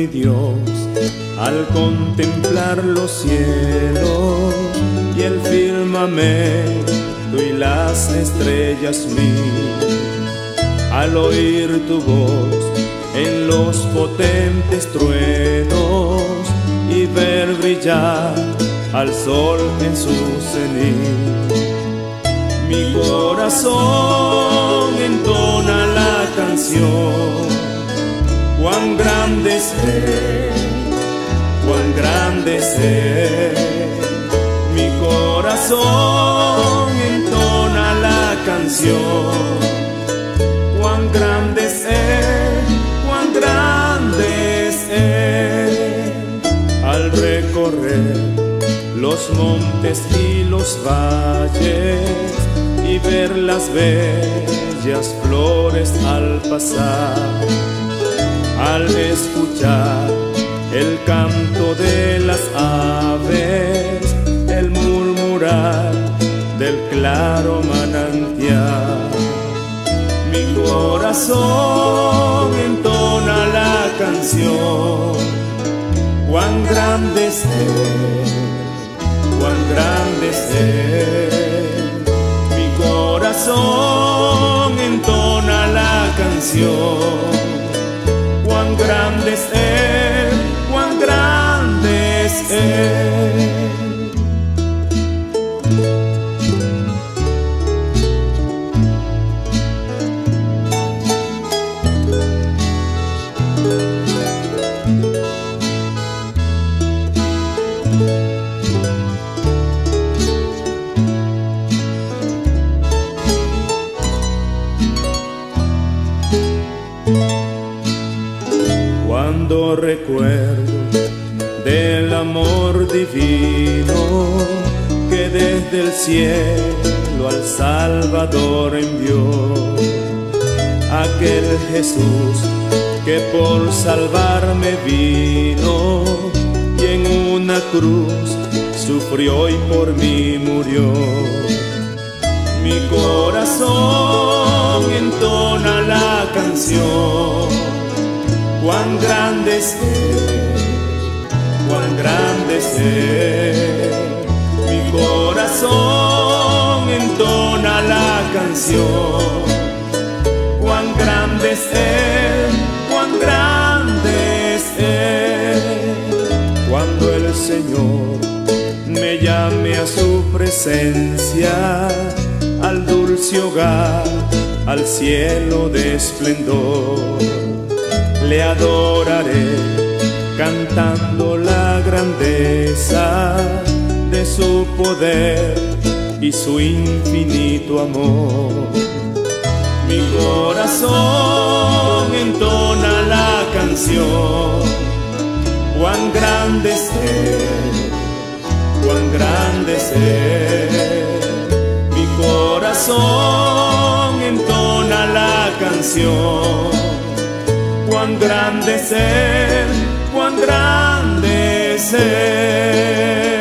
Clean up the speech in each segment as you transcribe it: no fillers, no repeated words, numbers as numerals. mi Dios, al contemplar los cielos y el firmamento y las estrellas mil, al oír tu voz en los potentes truenos y ver brillar al sol en su cenit. Mi corazón entona la canción: cuán grande es Él, cuán grande es Él. Mi corazón entona la canción: cuán grande es Él, cuán grande es Él. Al recorrer los montes y los valles y ver las bellas flores al pasar, al escuchar el canto de las aves, el murmurar del claro manantial, mi corazón entona la canción: cuán grande es Él, cuán grande es Él. Mi corazón entona la canción: cuán grande es Él, cuán grande es Él. Cuando recuerdo del amor divino que desde el cielo al Salvador envió, aquel Jesús que por salvarme vino y en una cruz sufrió y por mí murió. Mi corazón entona la canción: cuán grande es Él, cuán grande es Él. Mi corazón entona la canción: cuán grande es Él, cuán grande es Él. Cuando el Señor me llame a su presencia, al dulce hogar, al cielo de esplendor, le adoraré cantando la grandeza de su poder y su infinito amor. Mi corazón entona la canción: cuán grande es Él, cuán grande es Él. Mi corazón entona la canción: cuán grande es Él, cuán grande es Él.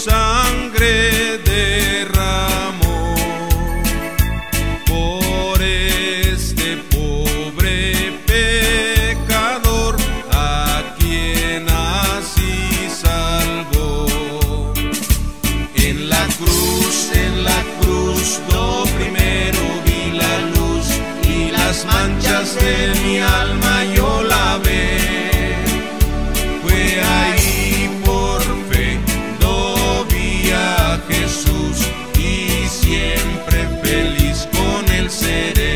Sangre de las manchas de mi alma yo lavé. Fue ahí por fe lo vi a Jesús y siempre feliz con él seré.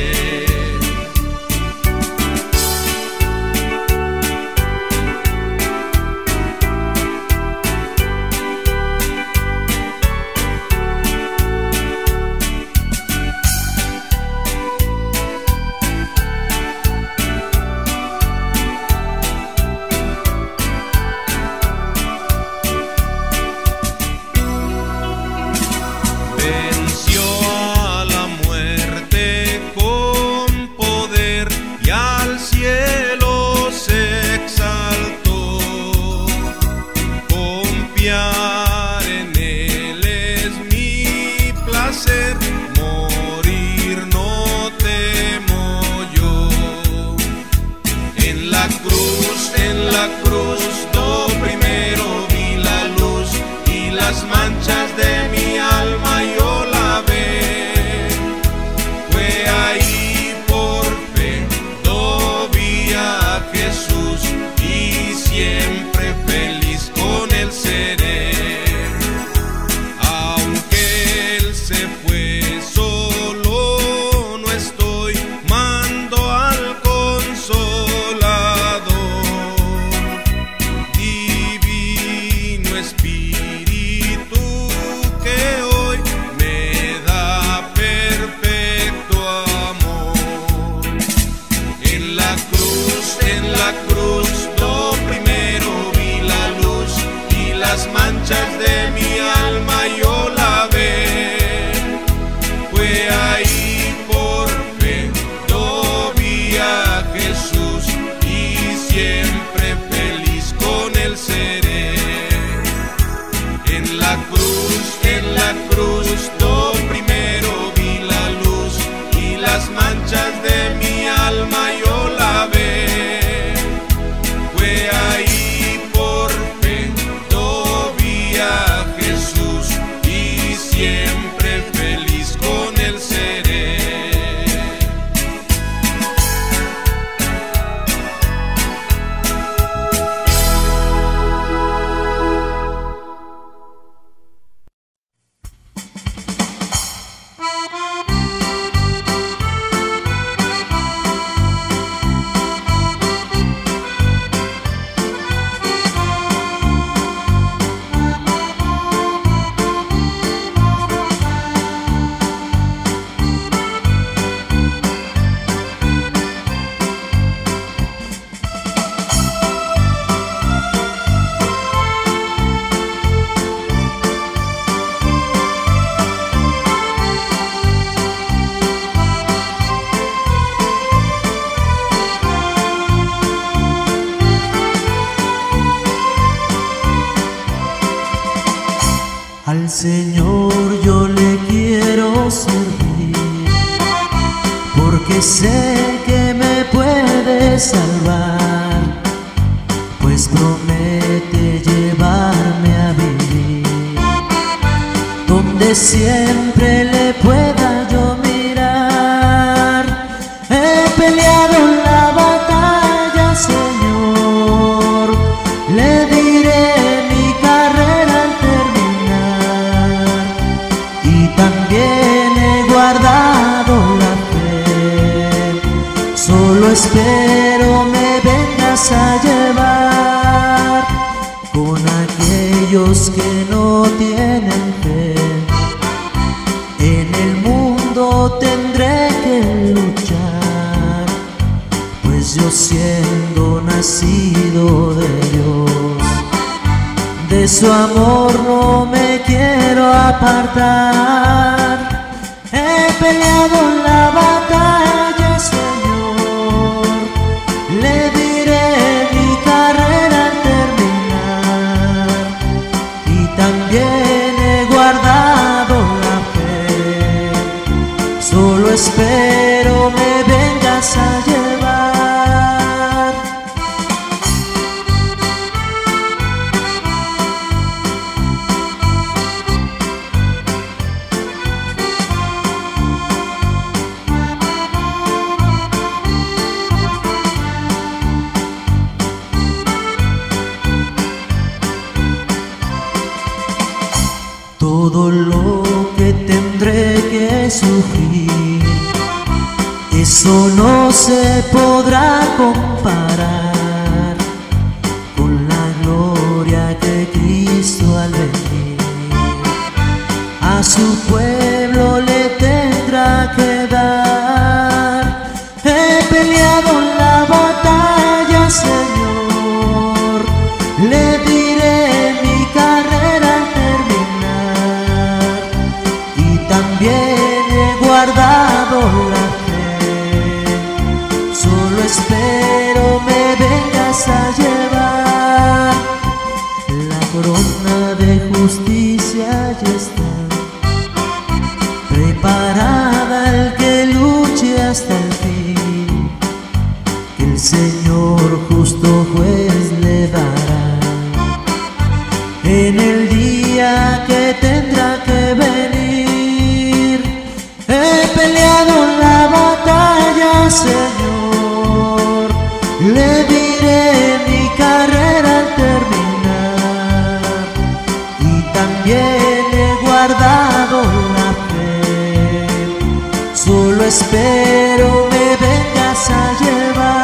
sufrir, eso no se podrá comparar con la gloria que Cristo al venir a su pueblo le tendrá que dar. He peleado la batalla, Señor, le diré mi carrera al terminar, y también he guardado la fe, solo espero me vengas a llevar. La corona de justicia ya está preparada al que luche hasta el fin, que el Señor justo juez le dará en el día que tendrá que venir. He peleado la batalla, Señor, le diré mi carrera al terminar, y también he guardado la fe, solo espero me vengas a llevar.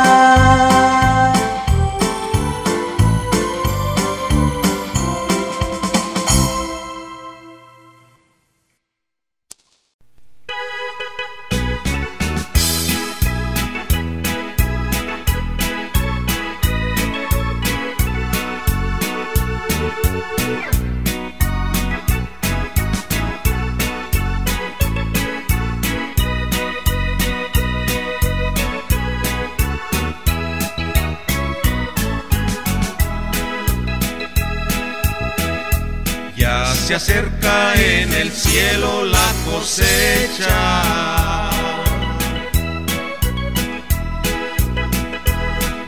Se acerca en el cielo la cosecha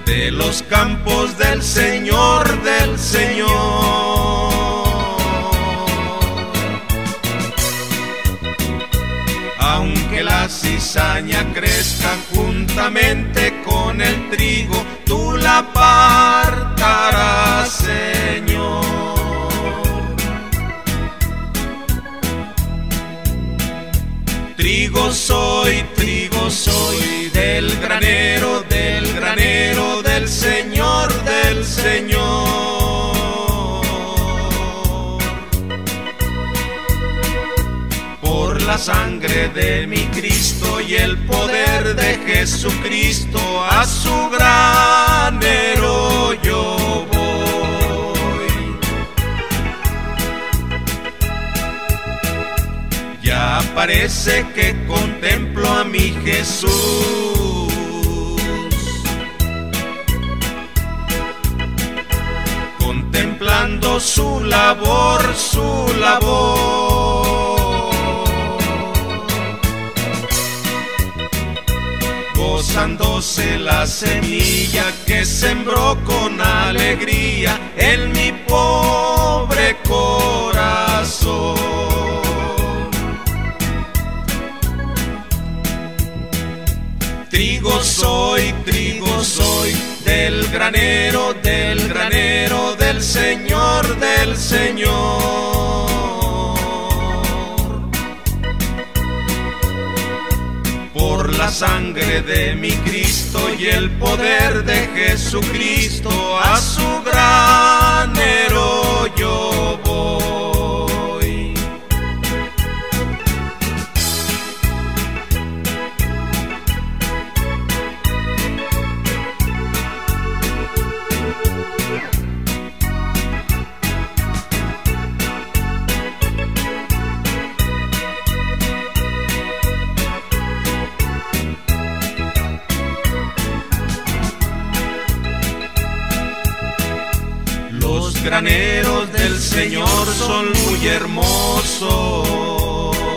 de los campos del Señor, del Señor. Aunque la cizaña crezca juntamente con el trigo, tú la apartarás, Señor. Trigo soy del granero del Señor, del Señor. Por la sangre de mi Cristo y el poder de Jesucristo, a su granero yo voy. Ya parece que contemplo a mi Jesús, contemplando su labor, su labor, gozándose la semilla que sembró con alegría en mi pobre corazón. Trigo soy, del granero del Señor, del Señor. Por la sangre de mi Cristo y el poder de Jesucristo, a su granero yo voy. Los graneros del Señor son muy hermosos,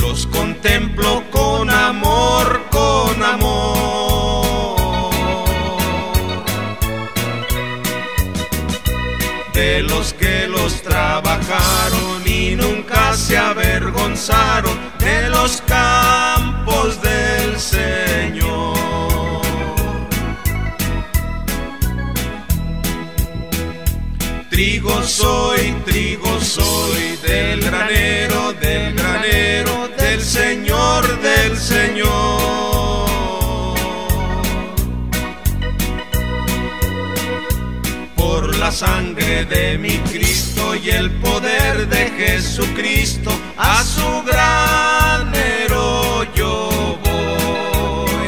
los contemplo con amor, con amor. De los que los trabajaron y nunca se avergonzaron, de los campos del Señor. Trigo soy del granero, del granero, del Señor, del Señor. Por la sangre de mi Cristo y el poder de Jesucristo, a su granero yo voy.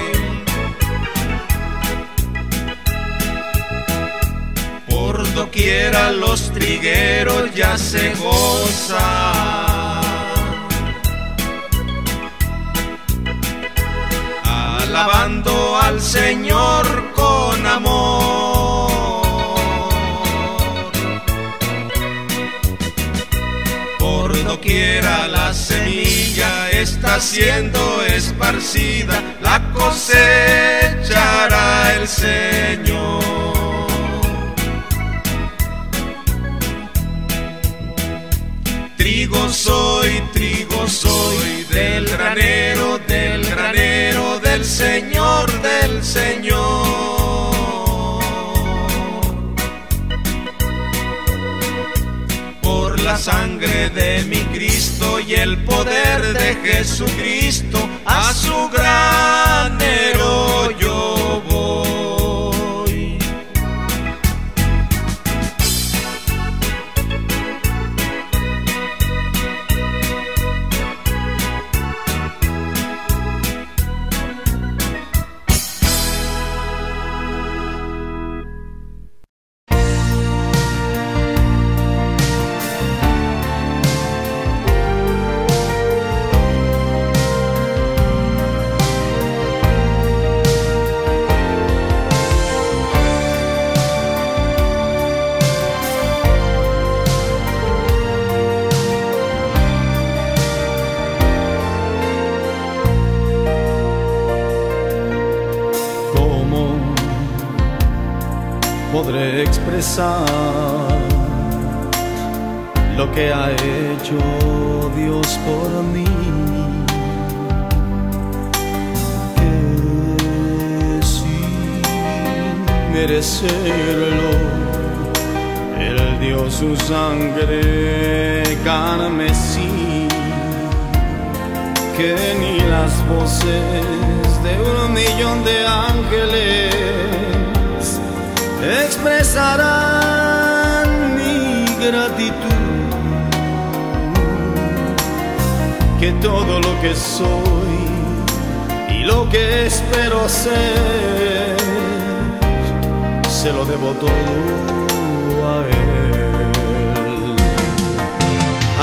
Por doquiera los trigueros ya se gozan, alabando al Señor con amor. Por doquiera la semilla está siendo esparcida, la cosechará el Señor. Trigo soy, del granero, del Señor, del Señor. Por la sangre de mi Cristo y el poder de Jesucristo, a su granero yo voy. Lo que ha hecho Dios por mí, que sin merecerlo Él dio su sangre carmesí, que ni las voces de 1.000.000 de ángeles expresarán mi gratitud, que todo lo que soy y lo que espero ser se lo debo todo a Él.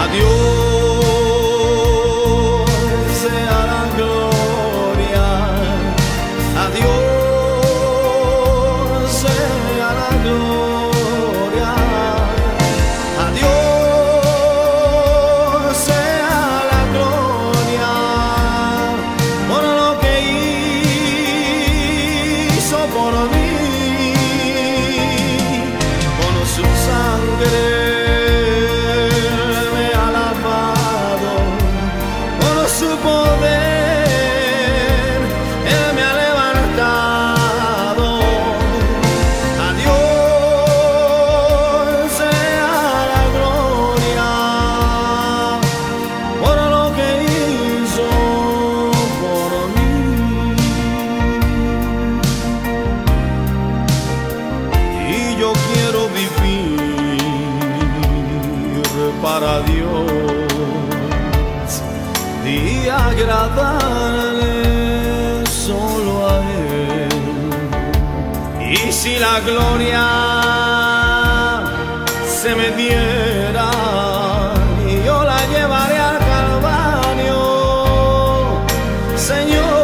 A Dios sea la gloria, a Dios darle solo a Él. Y si la gloria se me diera, yo la llevaré al Calvario, Señor.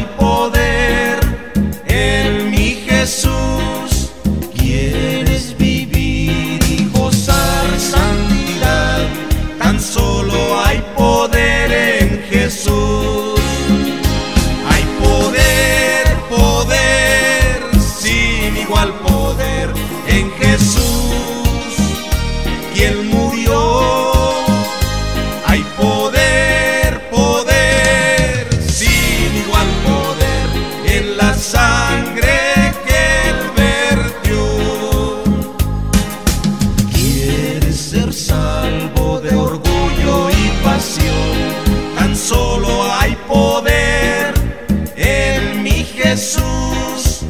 hay poder en mi Jesús. Quieres vivir y gozar santidad, tan solo hay poder en Jesús. Hay poder, poder, sin igual poder en Jesús, quien murió. Hay poder, poder, sin igual poder en la sangre que Él vertió. Quieres ser salvo de orgullo y pasión, tan solo hay poder en mi Jesús.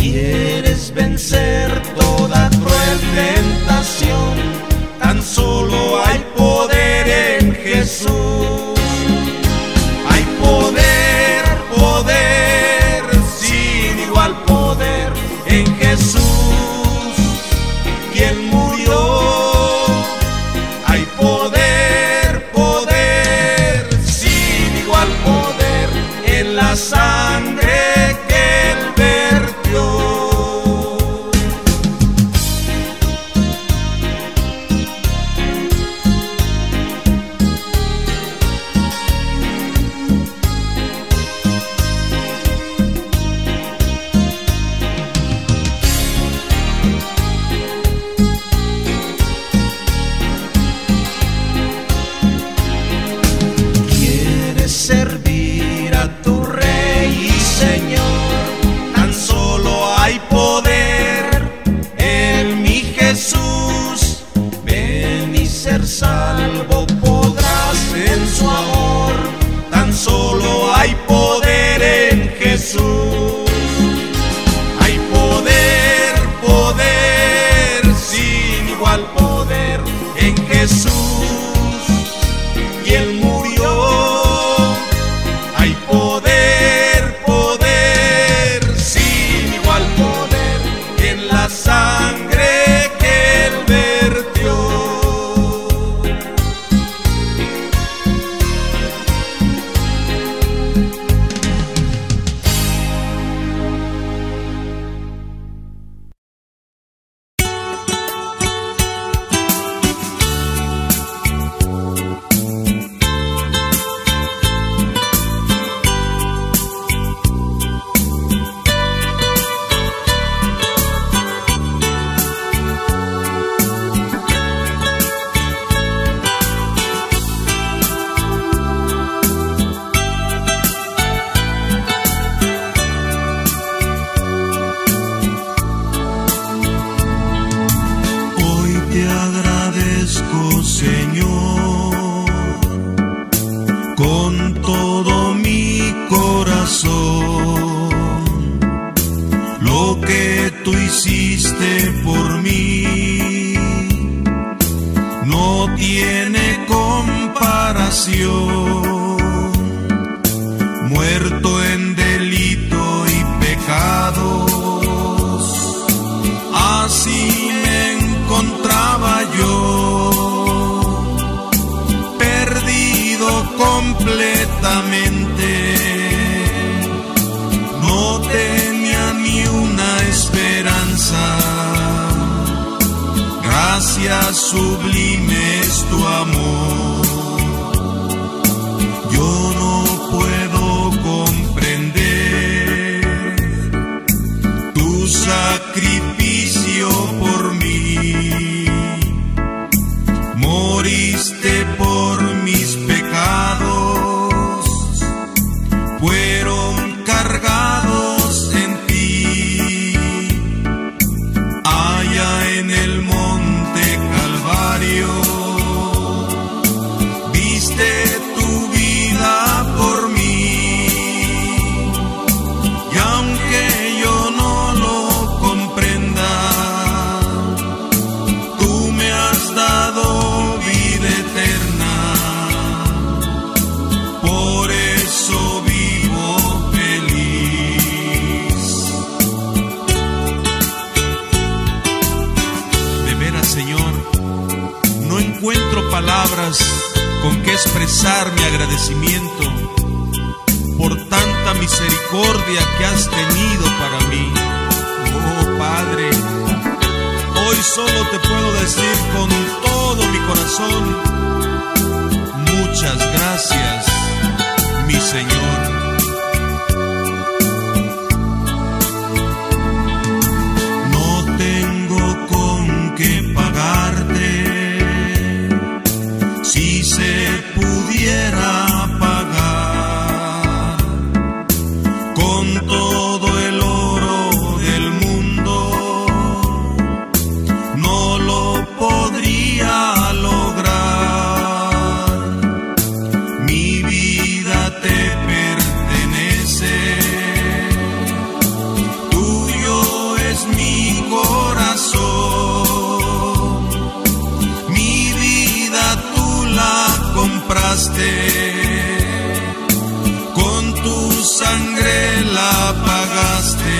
Quieres vencer toda cruel tentación, tan solo hay poder en Jesús. Hay poder, poder, sin igual poder en Jesús, quien murió. Hay poder, poder, sin igual poder en la sangre que Él vertió. Servir a tu Rey y Señor, tan solo hay poder en mi Jesús. Ven y ser salvo podrás en su amor, tan solo hay poder en Jesús. Hay poder, poder, sin igual poder en Jesús, y Él murió. Hay poder, poder, sin igual poder en la sangre que Él vertió. Sublime es tu amor, yo no puedo comprender tu sacrificio por mí. Moriste por mis pecados, fueron cargados en ti, allá en el monte diste tu vida por mí, y aunque yo no lo comprenda, tú me has dado vida eterna, por eso vivo feliz. De veras, Señor, no encuentro palabras con que expresar mi agradecimiento por tanta misericordia te puedo decir con todo mi corazón, muchas gracias, mi Señor. No tengo con qué pagarte, si se pudiera pagar con todo el oro del mundo, no lo podría lograr. Mi vida te pertenece, tuyo es mi corazón, mi vida tú la compraste. Sangre la pagaste.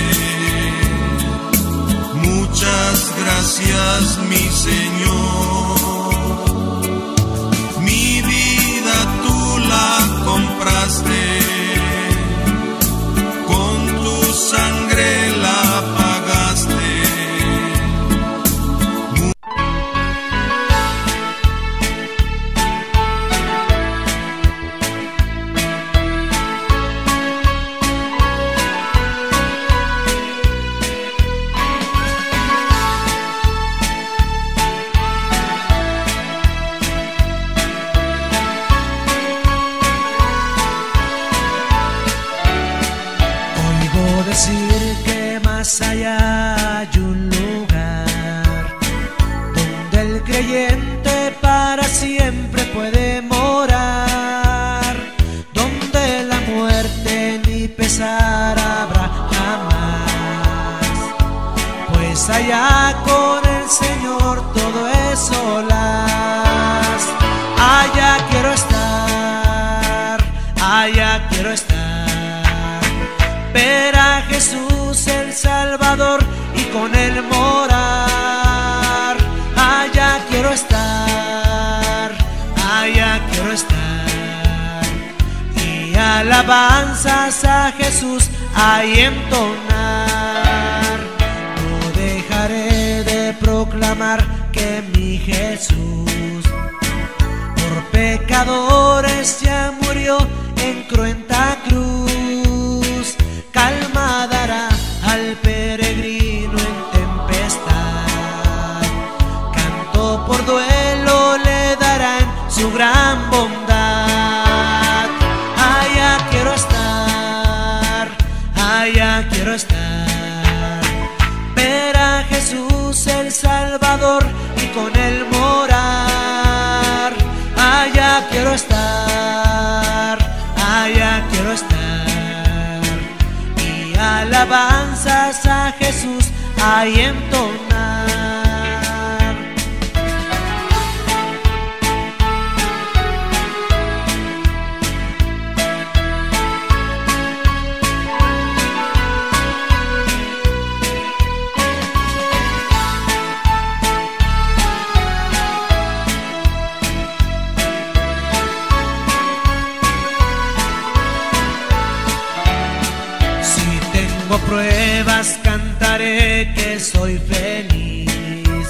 Muchas gracias, mi Señor. Mi vida tú la compraste. Con tu sangre la pagaste. Allá hay un lugar donde el creyente para siempre puede morar, donde la muerte ni pesar habrá jamás, pues allá con el Señor todo es solaz. Allá quiero estar, allá quiero estar, ver a Jesús el Salvador y con él morar. Allá quiero estar, allá quiero estar, y alabanzas a Jesús ahí entonar. No dejaré de proclamar que mi Jesús por pecadores ya murió en cruenta cruz. Calma dará al peregrino en tempestad, canto por duelo le darán su gran bondad. Allá quiero estar, ver a Jesús el Salvador y con él morar. Allá quiero estar, y alabanza a Jesús ahí entonar. Si tengo pruebas, cantaré que soy feliz,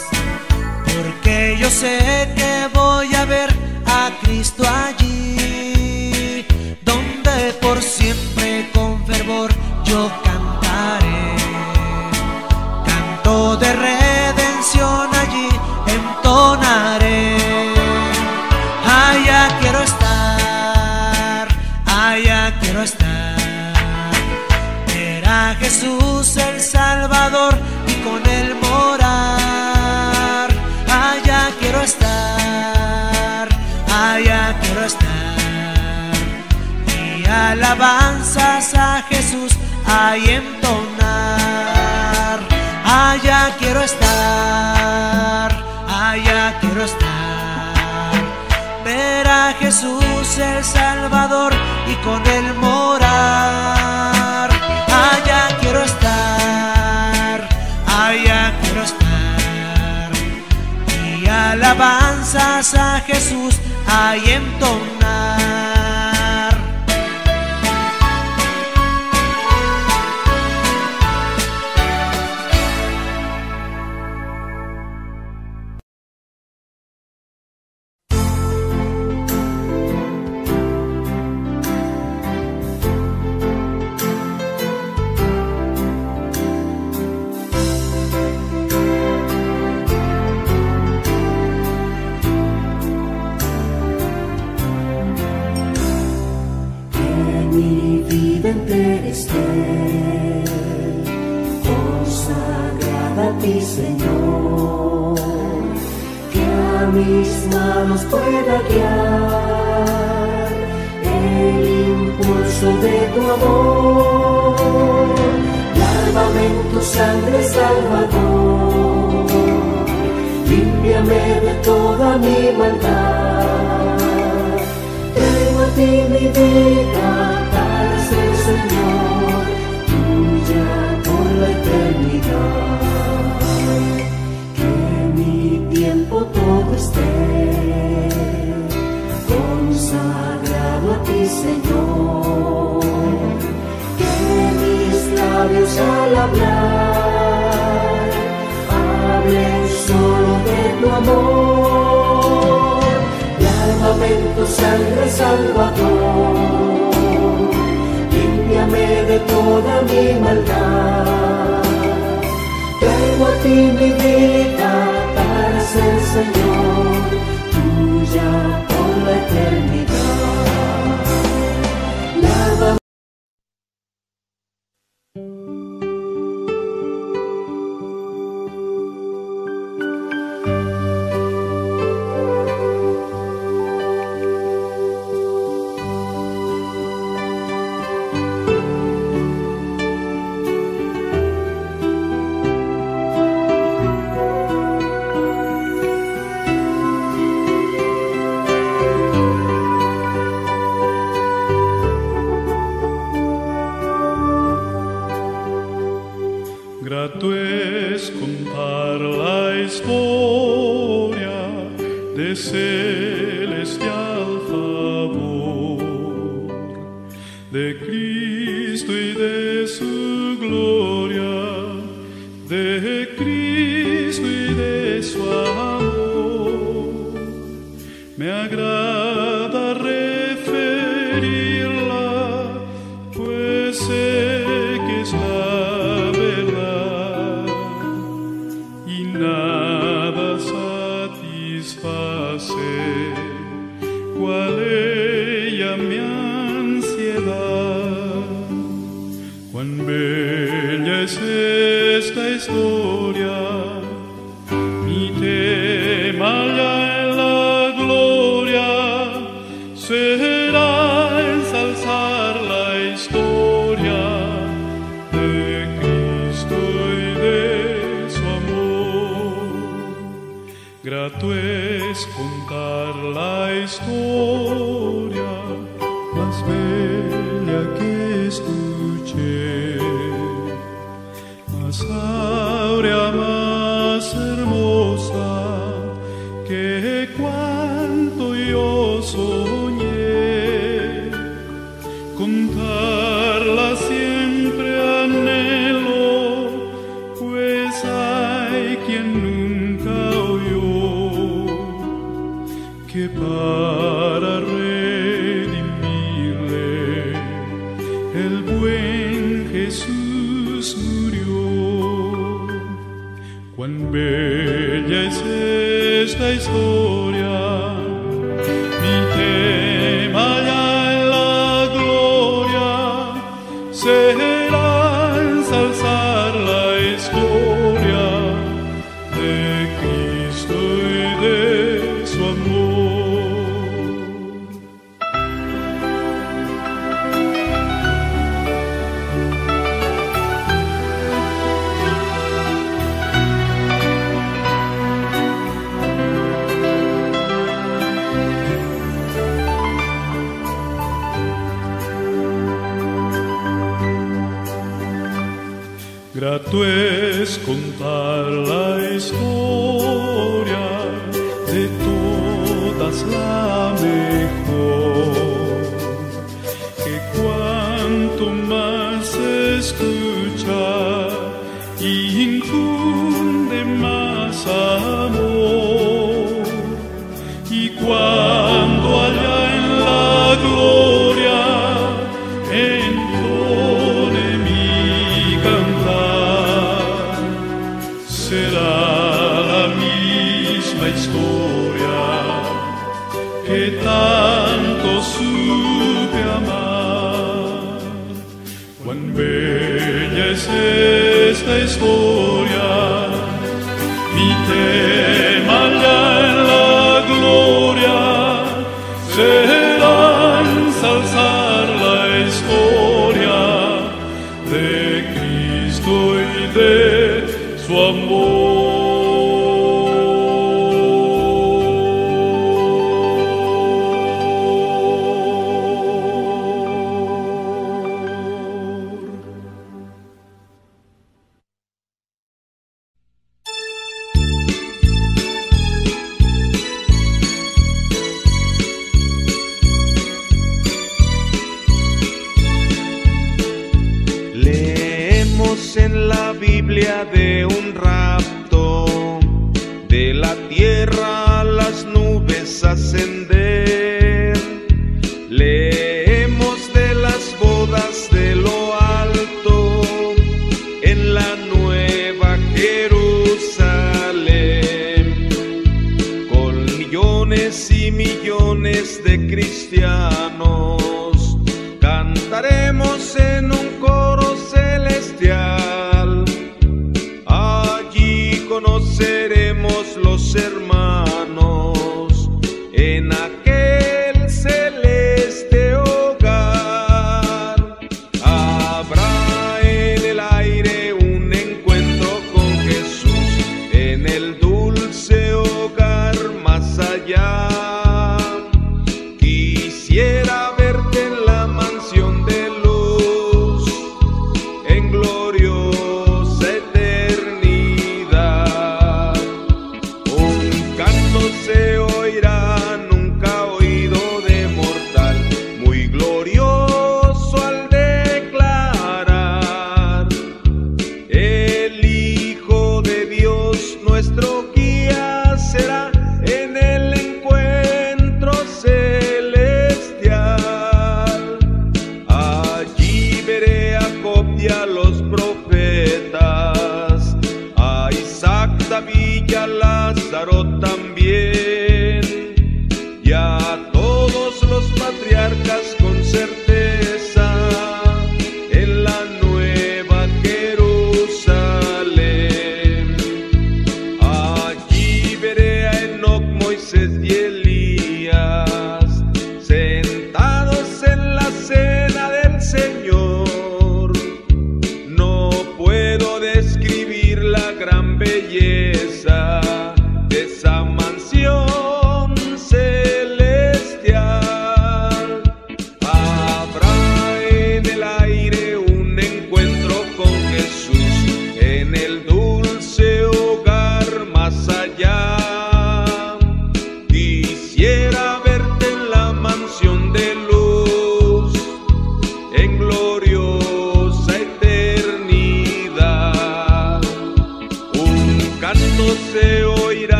porque yo sé que voy a ver a Cristo allí, donde por siempre con fervor yo cantaré, canto de redención allí entonaré. Allá quiero estar, a Jesús el Salvador y con él morar. Allá quiero estar, y alabanzas a Jesús ahí entonar. Allá quiero estar, ver a Jesús el Salvador y con él morar. Allá quiero estar, y alabanzas a Jesús ahí entonar. ti, Señor, que a mis manos pueda guiar el impulso de tu amor. Lávame en tu sangre, Salvador, límpiame de toda mi maldad. Traigo a ti mi vida para ser, Señor, tuya por la eternidad. Que mi tiempo todo esté consagrado a ti, Señor. Que mis labios al hablar hablen solo de tu amor. Lávame en tu sangre, Salvador, límpiame de toda mi maldad. Traigo a ti mi vida para ser, Señor, tuya por la eternidad. Lávame. Grato es contar la historia de todas la mejor, que cuanto más se escucha y infunde más amor, y cuando allá en la gloria tanto supe amar. Cuán bella es esta historia. de Cristo y de su amor. De un rapto, de la tierra a las nubes ascender, leemos de las bodas de lo alto, en la nueva Jerusalén, con millones y millones de cristianos, cantaremos en un coro celestial. Conoceremos los hermanos en aquel celeste hogar. Habrá en el aire un encuentro con Jesús, en el dulce hogar más allá. Quisiera verte en la mansión de luz, en gloriosa eternidad.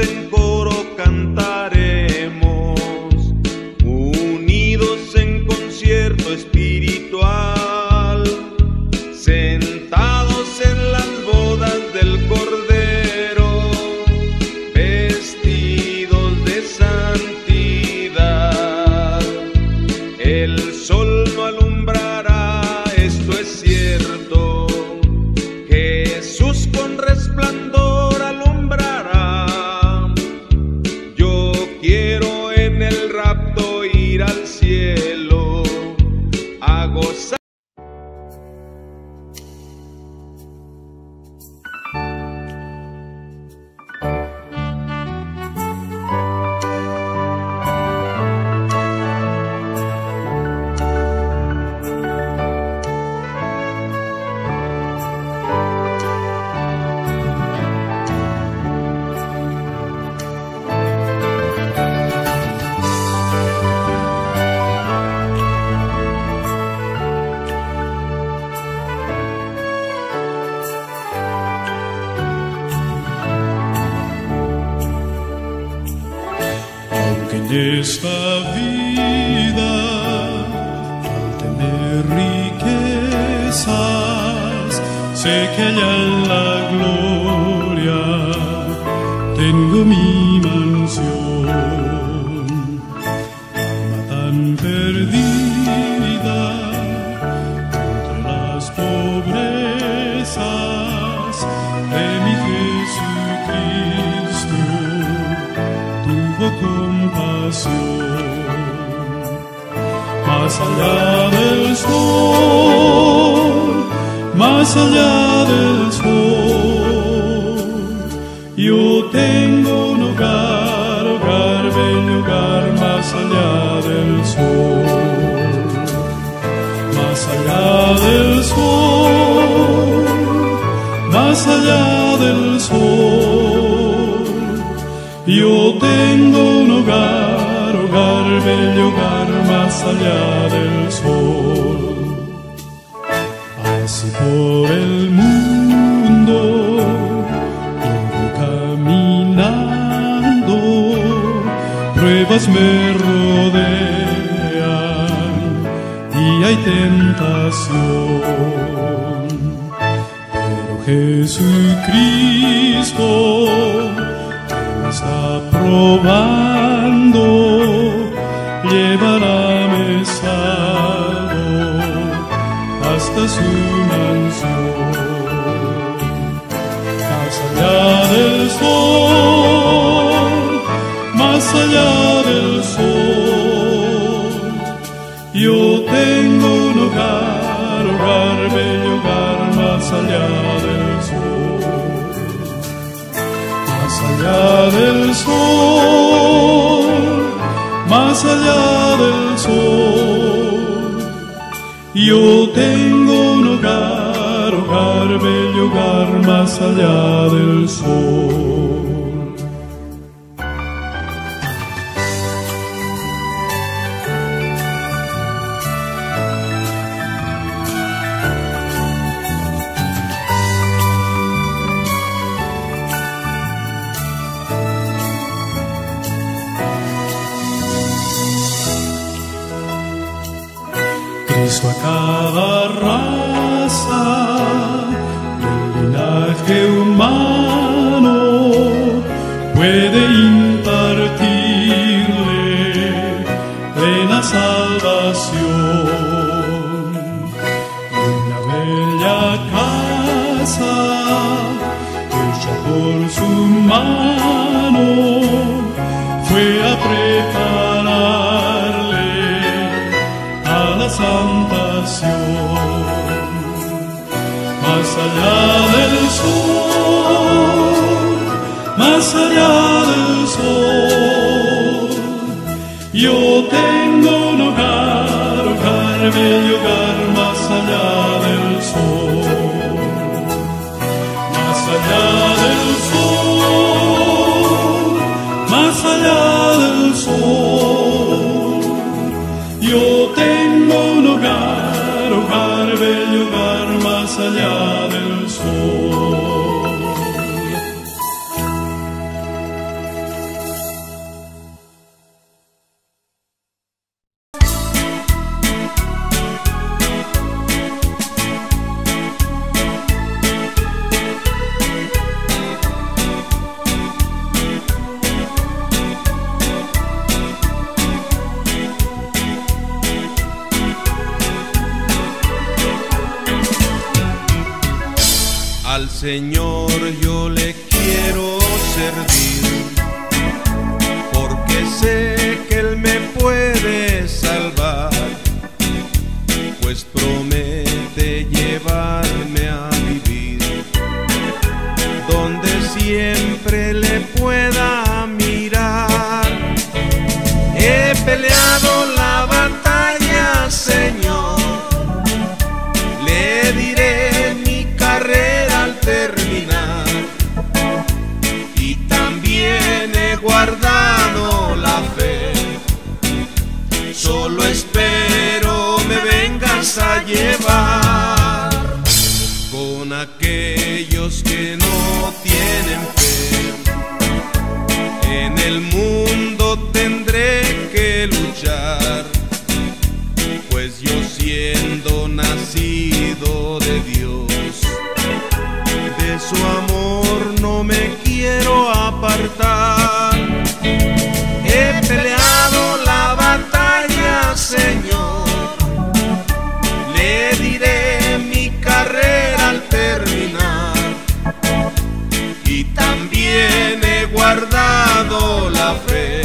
En coro cantaremos, unidos en concierto espiritual, sentados en las bodas del Cordero, vestidos de santidad. El sol no alumbrará, esto es cierto, Jesús con resplandor alumbrará. Yo en esta vida, al tener riquezas, sé que allá en la gloria tengo mi mansión. Alma tan perdida entre las pobrezas de mi Jesucristo tuvo compasión. Más allá del sol, más allá del sol, yo tengo un hogar, hogar, bello hogar, más allá del sol. Más allá del sol, más allá del sol, yo tengo un hogar, hogar, bello hogar, más allá del sol. Así por el mundo vengo caminando, pruebas me rodean y hay tentación. Pero Jesucristo me está probando, llevaráme salvo hasta su mansión. Más allá del sol, más allá del sol, yo tengo un hogar, hogar, bello hogar, más allá del sol. Más allá del sol, más allá del sol, yo tengo un hogar, hogar, bello hogar, más allá del sol. Cristo a cada raza del linaje humano puede impartirle plena salvación. Una bella casa hecha por su mano fue a prepararle a la salvación. Más allá del sol, más allá del sol, yo tengo un hogar, hogar, bello hogar, más allá del sol. Más allá del sol, más allá del sol, yo tengo un hogar, hogar, bello hogar, más allá del sol. Al Señor yo le quiero servir, porque sé que Él me puede salvar, pues promete llevarme a vivir donde siempre le pueda mirar. He peleado la batalla, Señor, le diré terminar, y también he guardado la fe, solo espero me vengas a llevar. de su amor no me quiero apartar. He peleado la batalla, Señor, le diré mi carrera al terminar, y también he guardado la fe.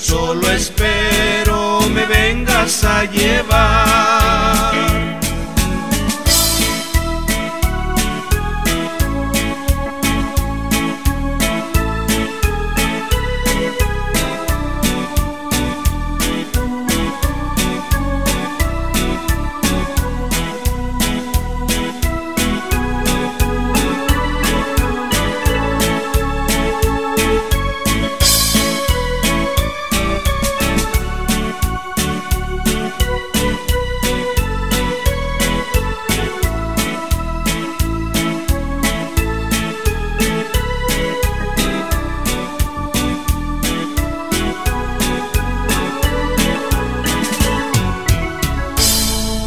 Solo espero me vengas a llevar.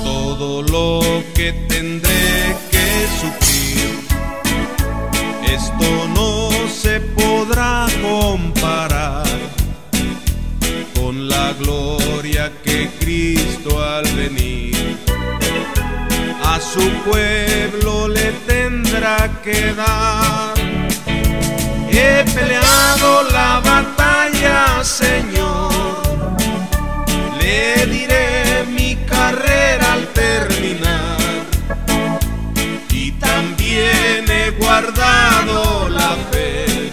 Todo lo que tendré que sufrir, esto no se podrá comparar con la gloria que Cristo al venir a su pueblo le tendrá que dar. He peleado la batalla, Señor, le diré mi carrera al terminar, y también he guardado la fe.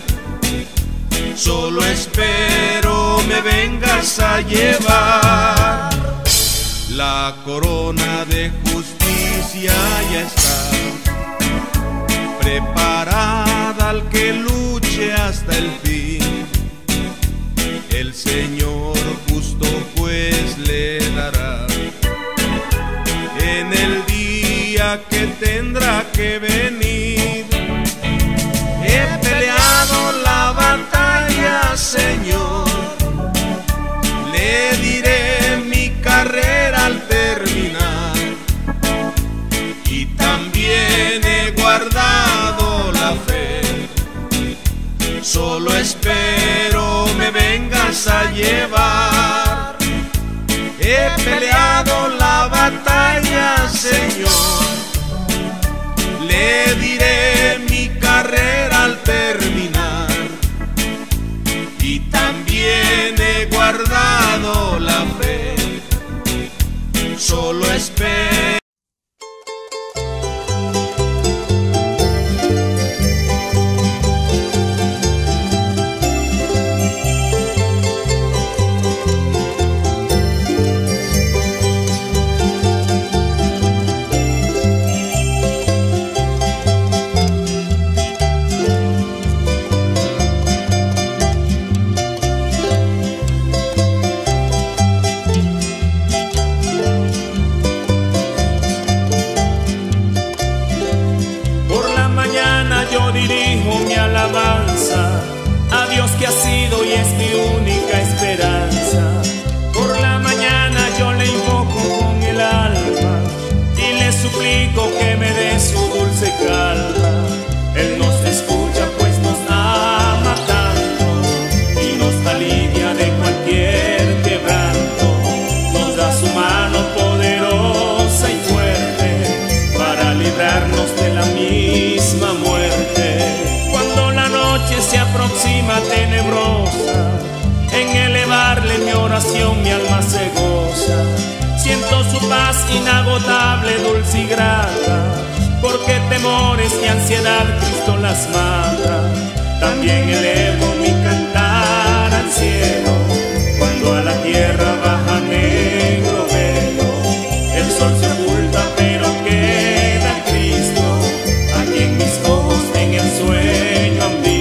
Solo espero me vengas a llevar. La corona de justicia ya está preparada al que luche hasta el fin. El Señor justo pues le dará en el día que tendrá que venir. He peleado la batalla, Señor, le diré mi carrera al terminar, y también he guardado la fe. Solo espero me vengas a llevar. He peleado la batalla, Señor, le diré mi carrera al terminar, y también he guardado la fe. Solo espero. A Dios que ha sido y es mi única esperanza. Por la mañana yo le invoco con el alma y le suplico que me dé su dulce calma. Él nos escucha pues nos ama tanto y nos alivia de cualquier quebranto. Nos da su mano poderosa y fuerte para librarnos de la misma muerte. Se aproxima tenebrosa, en elevarle mi oración mi alma se goza. Siento su paz inagotable, dulce y grata, porque temores y ansiedad Cristo las mata. También elevo mi cantar al cielo, cuando a la tierra baja negro velo. El sol se oculta pero queda Cristo, a quien mis ojos en el sueño han visto.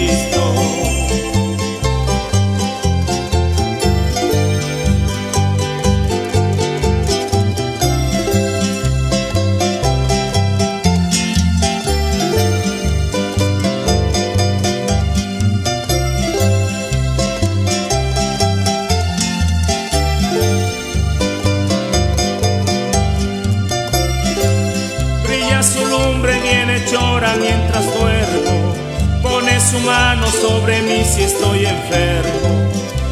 llora mientras duermo, pone su mano sobre mí si estoy enfermo,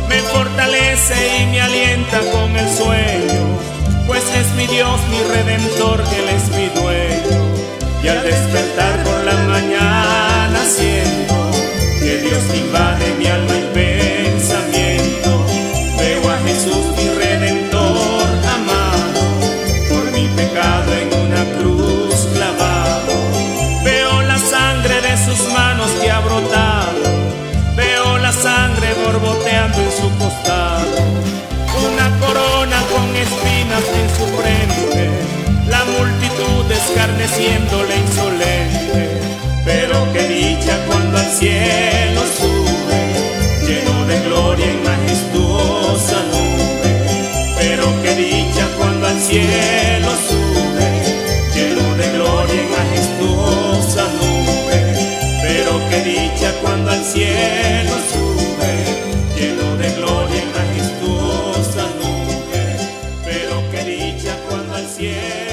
me fortalece y me alienta con el sueño, pues es mi Dios, mi Redentor, Él es mi dueño. Y al despertar por la mañana siento que Dios invade mi alma y pensamiento, veo a Jesús mi Redentor amado, por mi pecado en una cruz clavado, veo la sangre de sus manos que ha brotado, veo la sangre borboteando en su costado, una corona con espinas en su frente, la multitud escarneciéndole insolente, pero qué dicha cuando al cielo sube, lleno de gloria y majestuosa nube, pero qué dicha cuando al cielo sube, lleno de gloria y majestuosa nube, pero qué dicha cuando al cielo sube, lleno de gloria y majestuosa nube, pero qué dicha cuando al cielo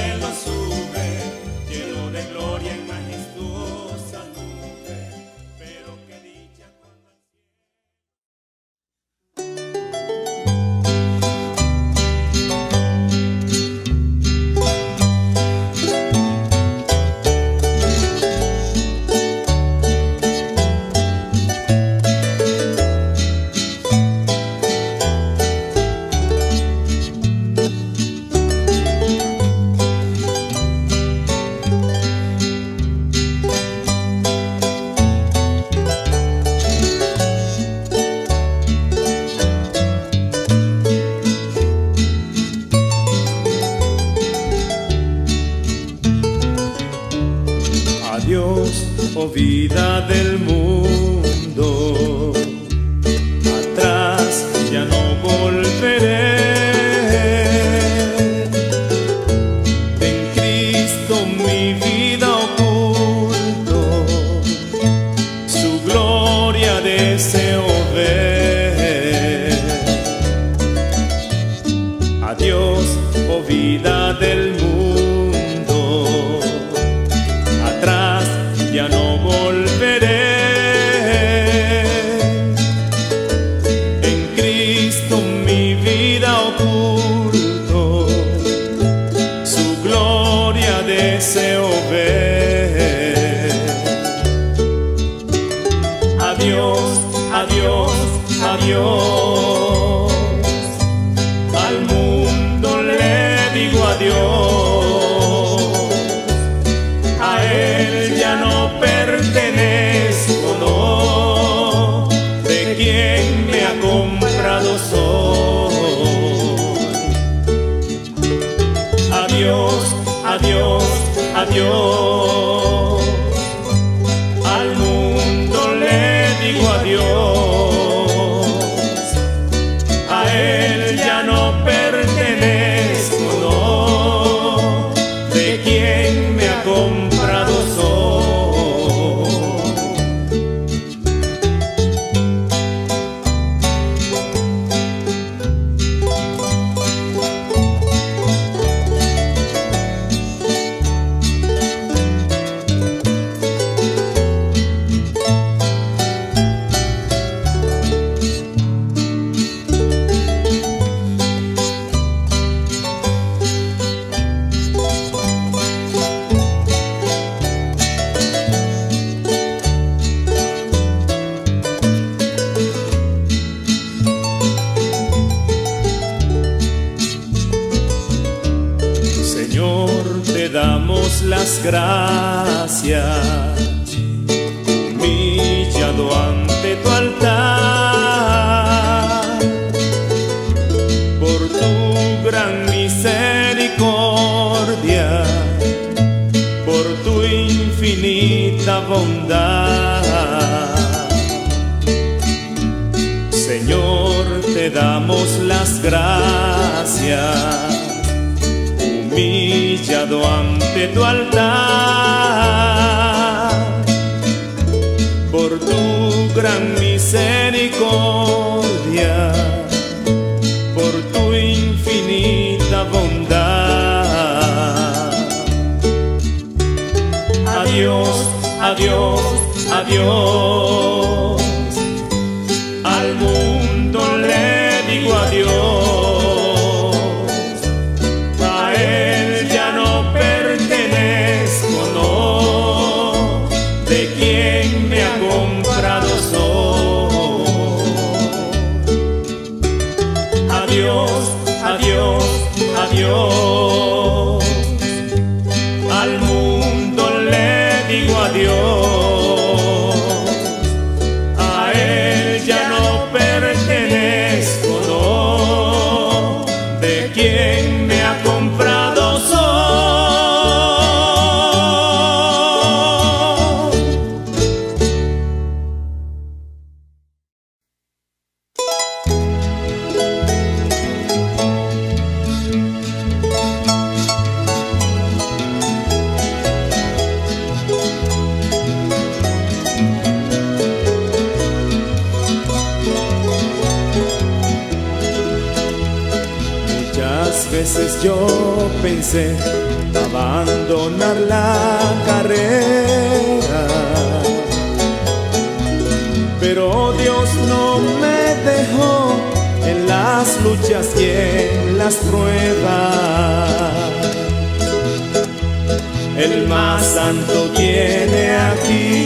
vida del mundo, atrás ya no volveré. En Cristo mi vida oculto, su gloria deseo ver. Adiós, oh vida del mundo, ya no volveré. En Cristo mi vida oculto, su gloria deseo ver. Adiós, adiós, adiós, al mundo le digo adiós. Adiós, adiós, adiós, al mundo le digo adiós, a él ya no pertenezco, no, de quien me ha comprado soy. Las gracias, humillado ante tu altar, por tu gran misericordia, por tu infinita bondad. Señor, te damos las gracias, humillado ante tu altar, por tu gran misericordia, por tu infinita bondad. Adiós, adiós, adiós. Al mundo le digo adiós, a él ya no pertenezco, no, de quien me ha comprado soy. Adiós, adiós, adiós. Al mundo le digo adiós, a él ya no pertenezco, no, de quien me ha comprado soy. Veces yo pensé abandonar la carrera, pero Dios no me dejó en las luchas y en las pruebas. El más santo viene aquí,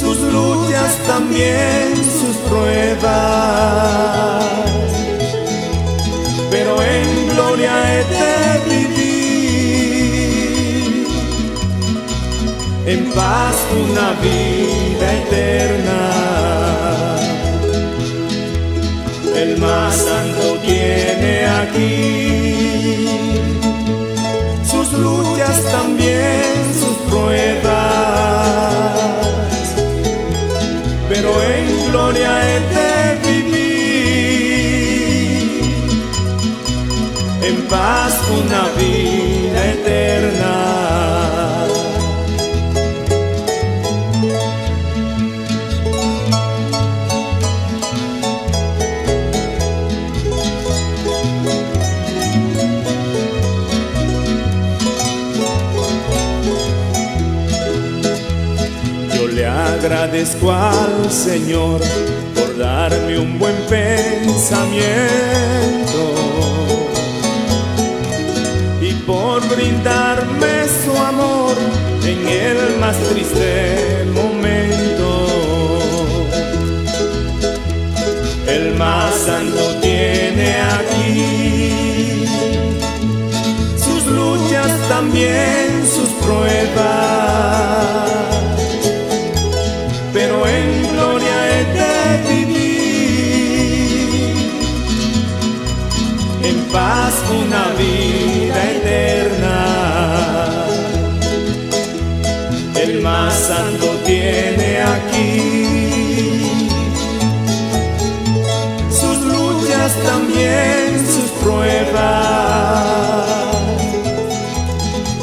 sus luchas también, sus pruebas, pero en gloria he de vivir, en paz una vida eterna. El más santo tiene aquí sus luchas también, sus pruebas, pero en gloria he de vivir, en paz una vida eterna. Yo le agradezco al Señor por darme un buen pensamiento, por brindarme su amor en el más triste momento. El más santo tiene aquí sus luchas también, sus pruebas, pero en gloria he de vivir, en paz una vida eterna. El más santo tiene aquí sus luchas también, sus pruebas,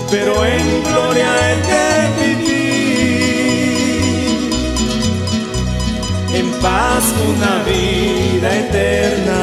pero en gloria he de vivir, en paz una vida eterna.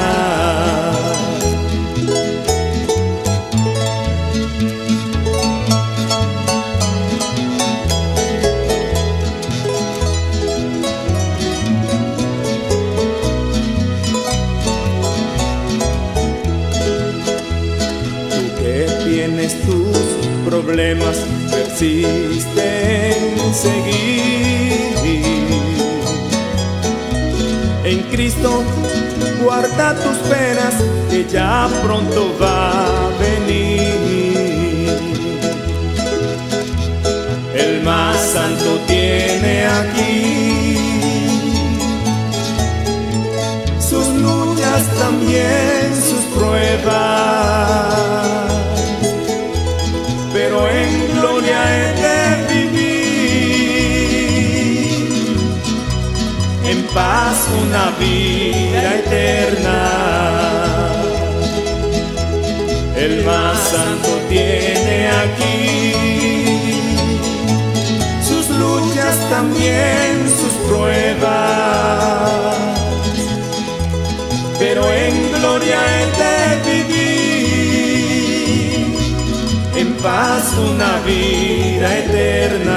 Problemas persisten en seguir, en Cristo guarda tus penas, que ya pronto va a venir. El más santo tiene aquí sus luchas también, sus pruebas, pero en gloria he de vivir, en paz una vida eterna. El más santo tiene aquí sus luchas también, sus pruebas, pero en gloria he de vivir, en paz una vida eterna. eterna.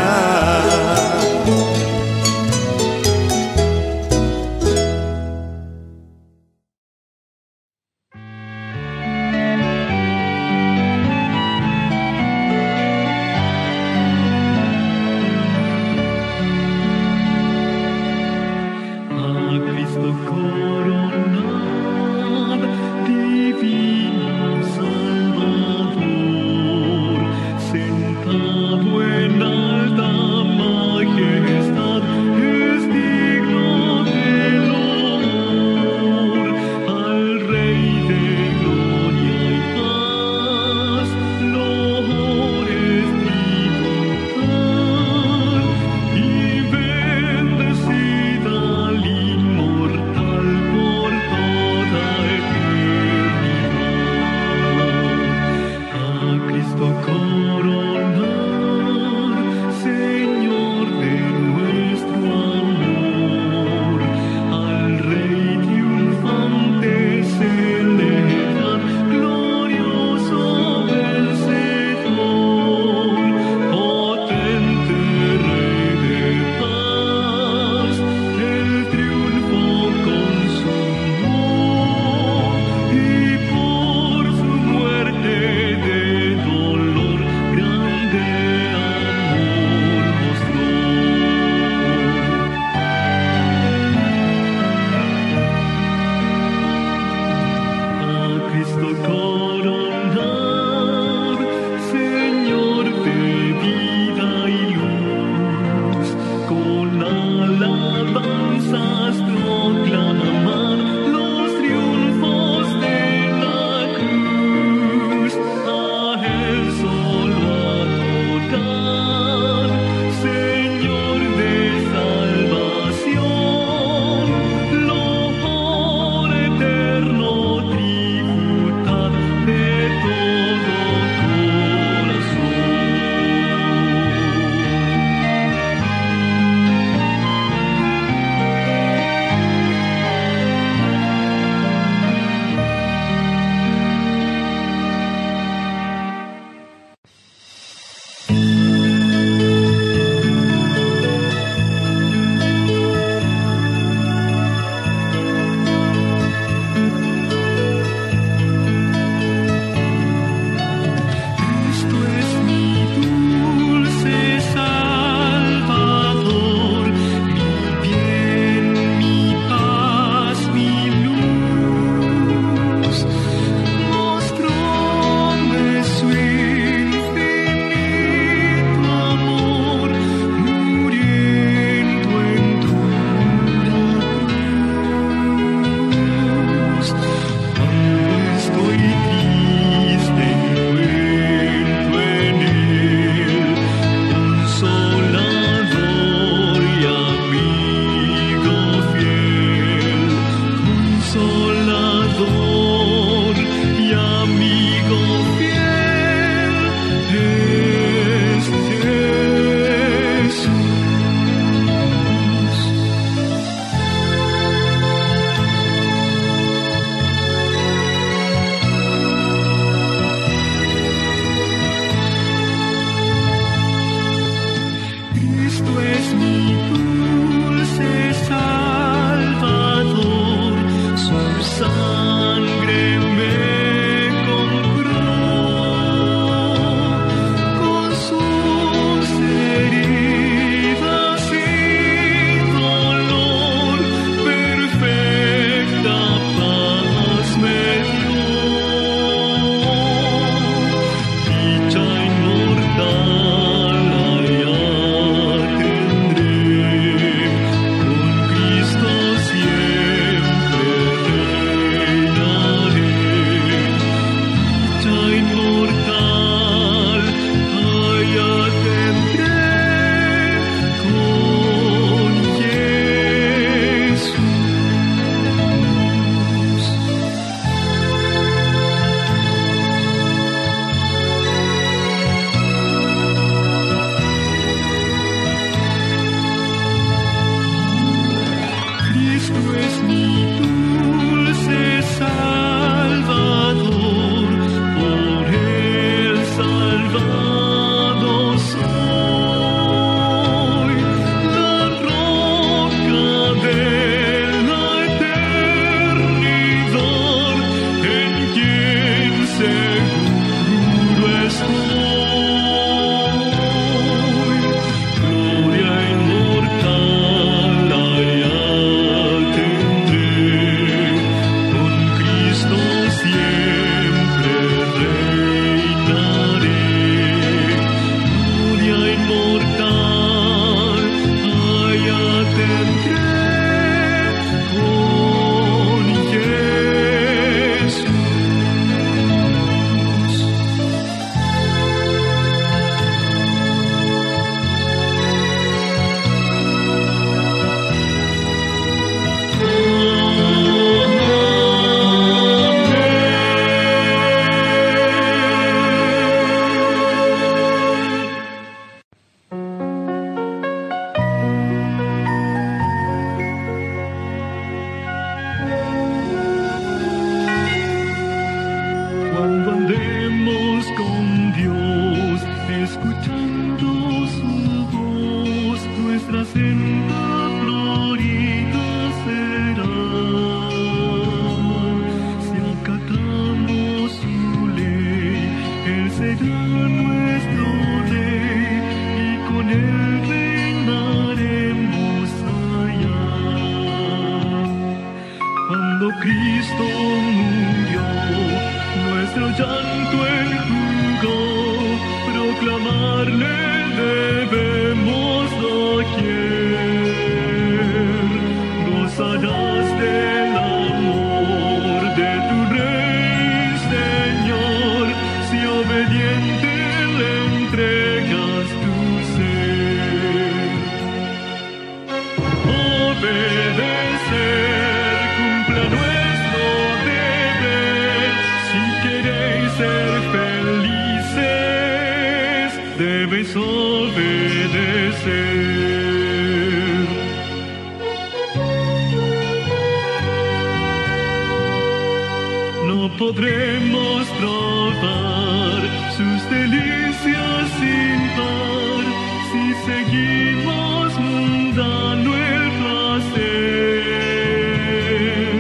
podremos probar sus delicias sin par, si seguimos mundano el placer,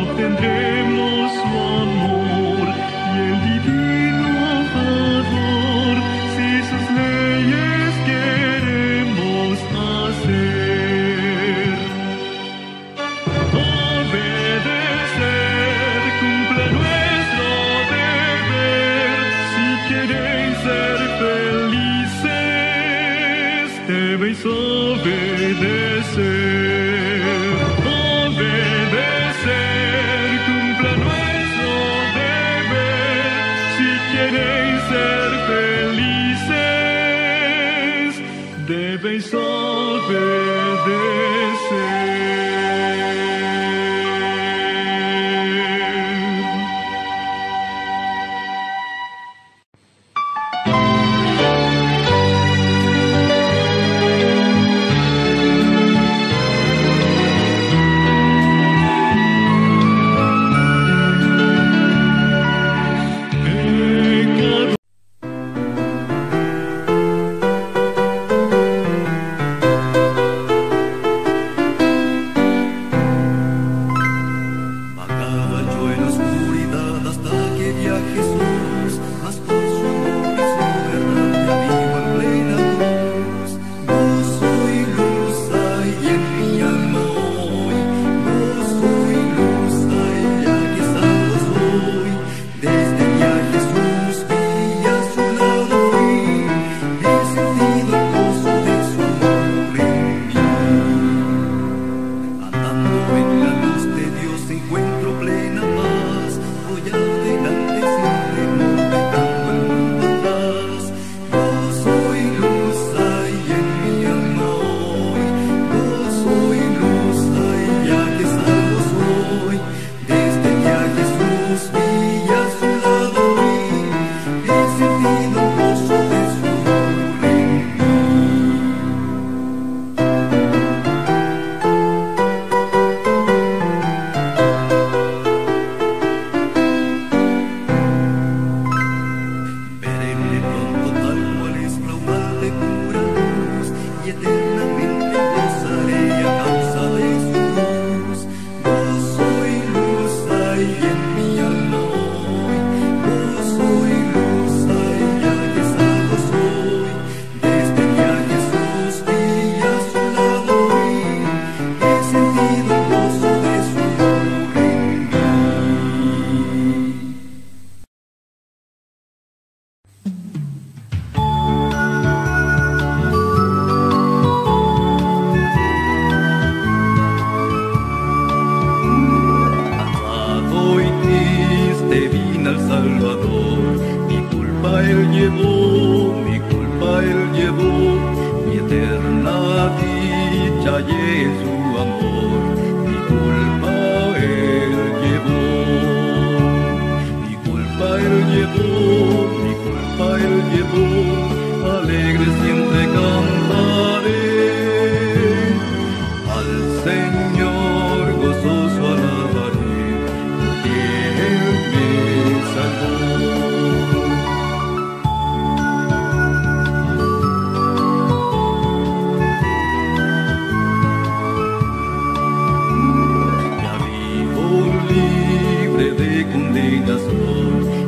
obtendremos su amor y el divino favor, si sus leyes queremos hacer. Debéis obedecer, obedecer, cumpla nuestro deber, si queréis ser felices, debéis obedecer.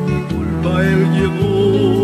Mi culpa él llevó.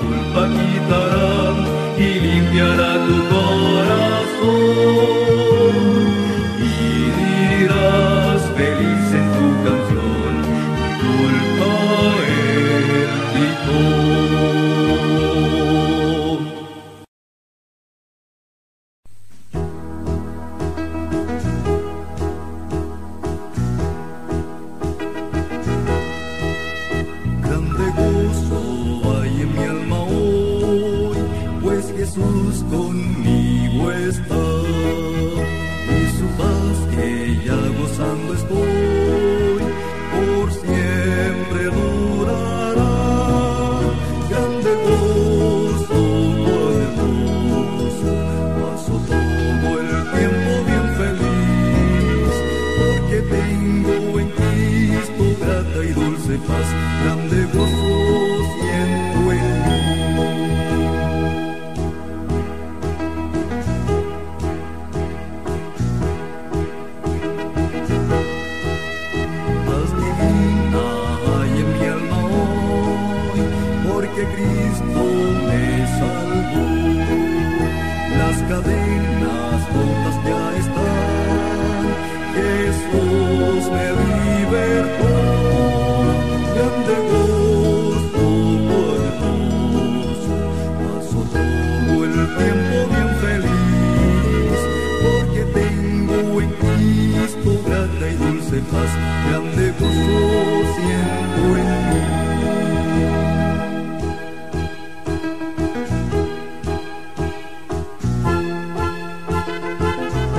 culpa quitarán y limpiará tu corazón. Y dirás feliz en tu canción, mi culpa Él quitó. Jesús conmigo está, y su paz que ya gozando estoy, por siempre durará. Grande gozo, poderoso, paso todo el tiempo bien feliz, porque tengo en Cristo grata y dulce paz. Grande gozo siento en mí. Cristo me salvó, las cadenas rotas ya están, Jesús me libertó. Grande gozo, poderoso, paso todo el tiempo bien feliz, porque tengo en Cristo grata y dulce paz. Grande gozo siento en mí. Let's go.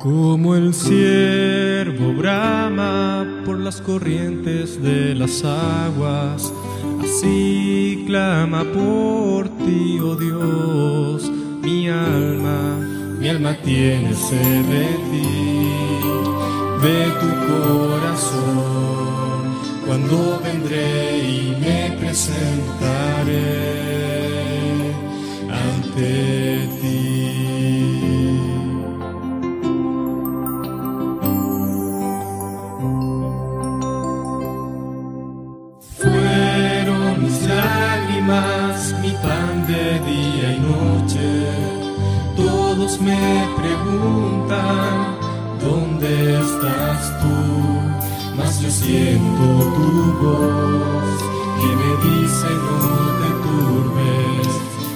Como el ciervo brama por las corrientes de las aguas, así clama por ti, oh Dios, mi alma tiene sed de ti, de tu corazón. Cuando vendré y me presentaré ante ti. Mi pan de día y noche, todos me preguntan ¿dónde estás tú? Mas yo siento tu voz que me dice no te turbes,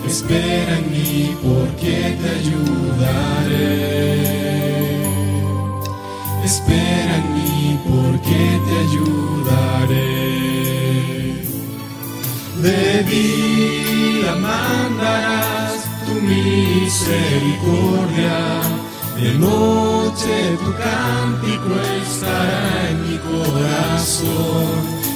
espera en mí porque te ayudaré, espera en mí porque te ayudaré. De día mandarás tu misericordia, de noche tu cántico estará en mi corazón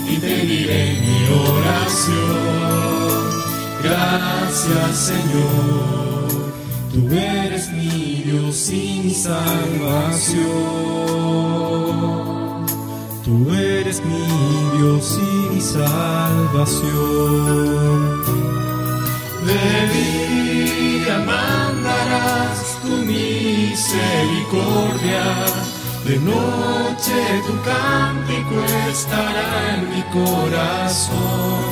y te diré en mi oración. Gracias, Señor, tú eres mi Dios y mi salvación. Tú eres mi Dios y mi salvación. De día mandarás tu misericordia, misericordia. De noche tu cántico estará en mi corazón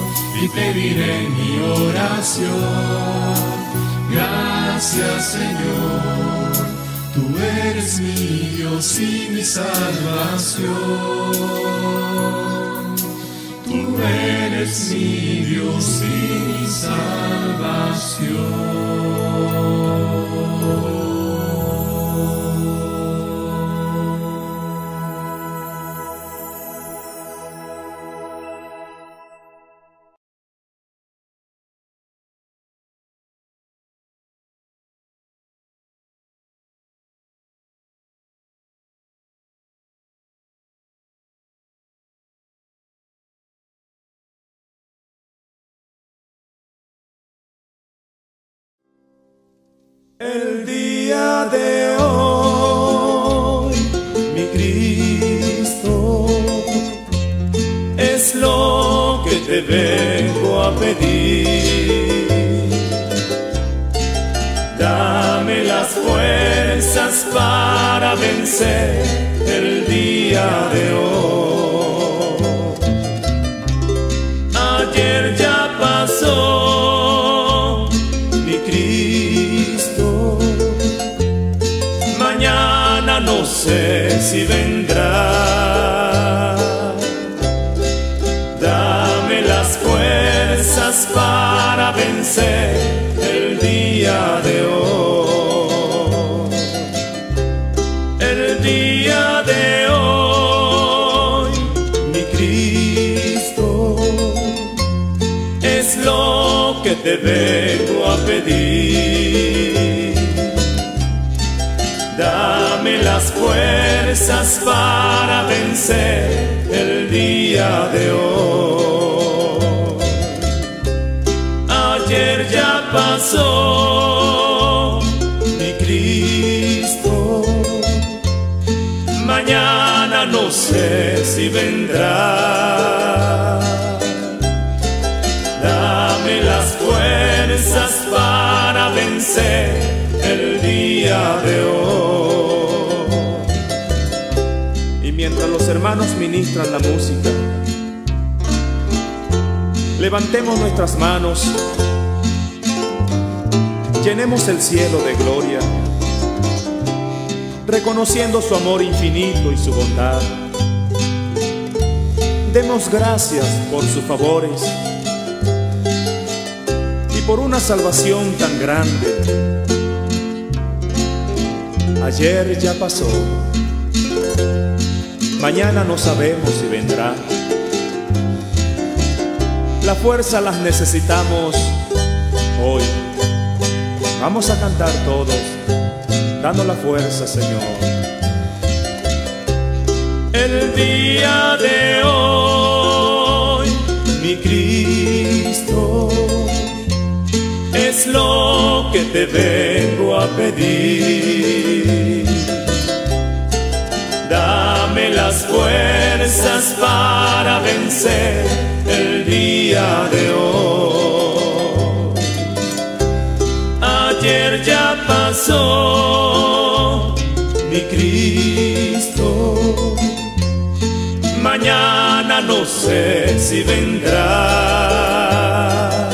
y te diré en mi oración. Gracias, Señor, tú eres mi Dios y mi salvación. Tú eres mi Dios y mi salvación. El día de hoy, mi Cristo, es lo que te vengo a pedir. Dame las fuerzas para vencer el día de hoy. Ayer ya pasó, mi Cristo. Mañana no sé si vendrá. Dame las fuerzas para vencer el día de hoy. El día de hoy, mi Cristo, es lo que te vengo a pedir. Dame las fuerzas para vencer el día de hoy. Ayer ya pasó, mi Cristo. Mañana no sé si vendrá. Dame las fuerzas para vencer el día de hoy. Mientras los hermanos ministran la música, levantemos nuestras manos, llenemos el cielo de gloria, reconociendo su amor infinito y su bondad. Demos gracias por sus favores y por una salvación tan grande. Ayer ya pasó. Mañana no sabemos si vendrá. La fuerza las necesitamos hoy. Vamos a cantar todos, dando la fuerza, Señor. El día de hoy, mi Cristo, es lo que te vengo a pedir. Dame las fuerzas para vencer el día de hoy. Ayer ya pasó, mi Cristo. Mañana no sé si vendrá.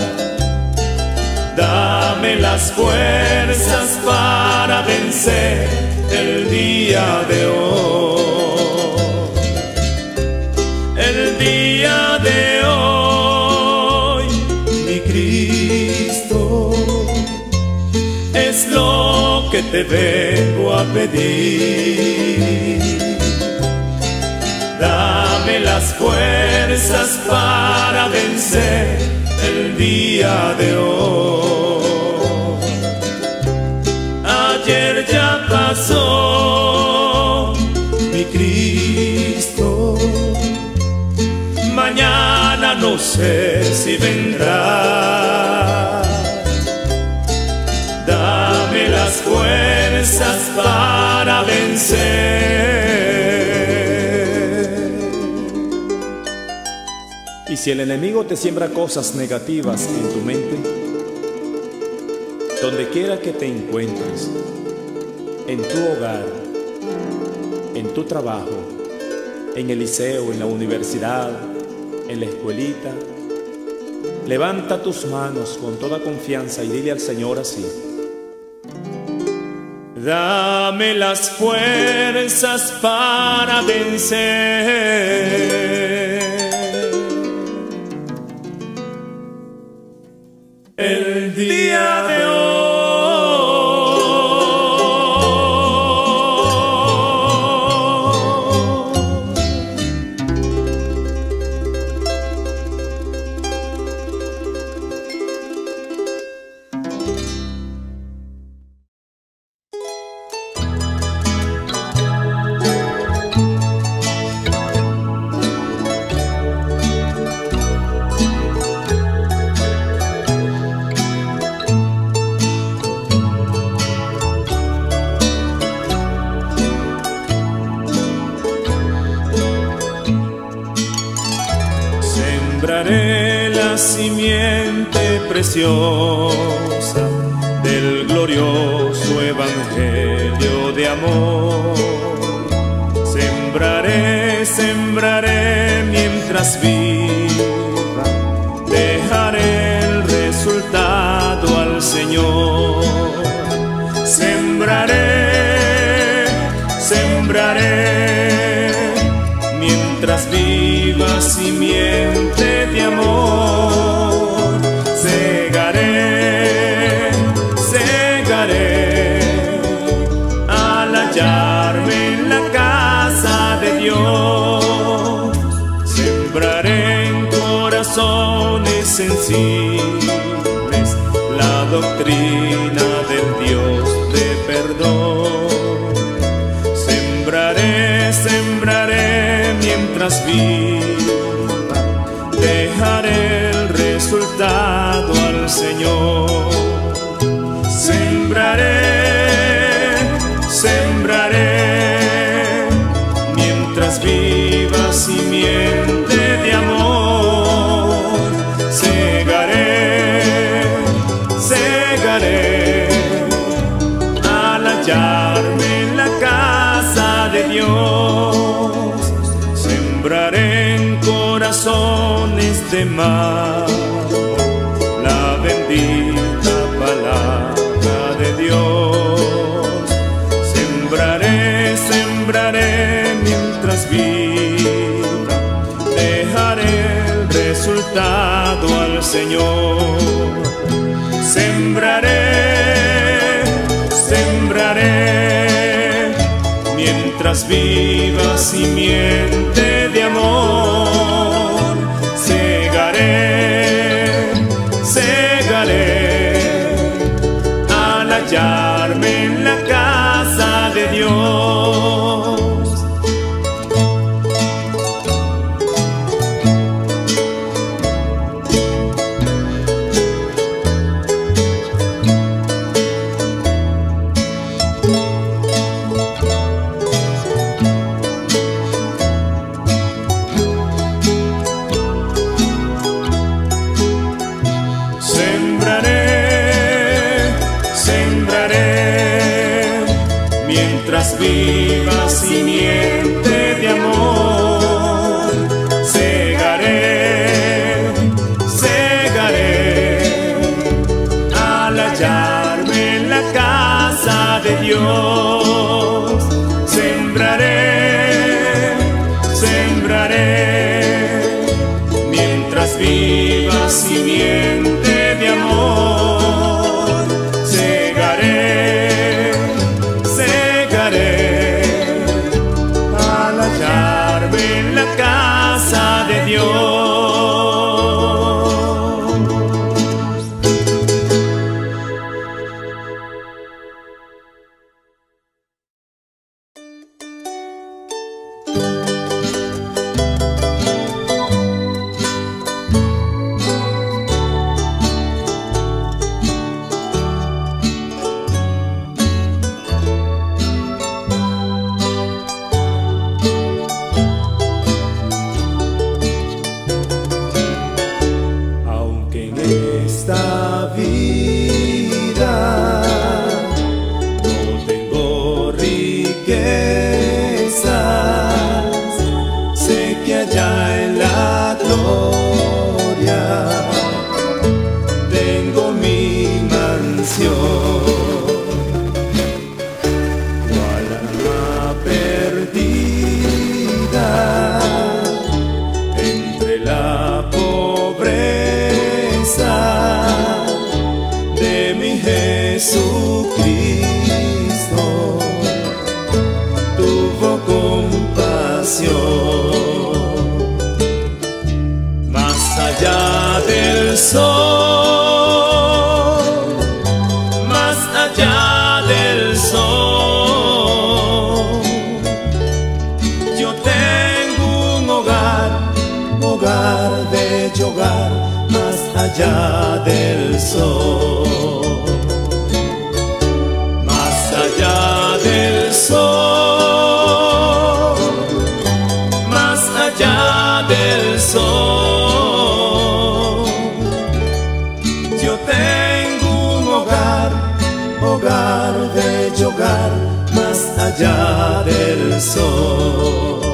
Dame las fuerzas para vencer el día de hoy. Que te vengo a pedir. Dame las fuerzas para vencer el día de hoy. Ayer ya pasó, mi Cristo. Mañana no sé si vendrá. Dame las fuerzas para vencer. Y si el enemigo te siembra cosas negativas en tu mente, donde quiera que te encuentres, en tu hogar, en tu trabajo, en el liceo, en la universidad, en la escuelita. Levanta tus manos con toda confianza y dile al Señor así: dame las fuerzas para vencer el día de preciosa del glorioso evangelio de amor. Sembraré, sembraré mientras viva, dejaré el resultado al Señor. Sembraré, sembraré mientras viva simiente de amor. Sensibles, la doctrina del Dios de perdón. Sembraré, sembraré mientras viva, dejaré el resultado al Señor. Sembraré, sembraré mientras viva simiente de amor. En la casa de Dios sembraré en corazones de mar la bendita palabra de Dios. Sembraré, sembraré mientras viva, dejaré el resultado al Señor. Sembraré, sembraré mientras viva simiente de amor. Segaré, segaré al hallarme en la casa de Dios. Viva simiente de amor. Segaré, segaré al hallarme en la casa de Dios. Sembraré, sembraré mientras viva simiente de amor. Segaré, corazón. Yo tengo un hogar, hogar de llorar más allá del sol. Más allá del sol, más allá del sol. Yo tengo un hogar, hogar de llorar más allá del sol.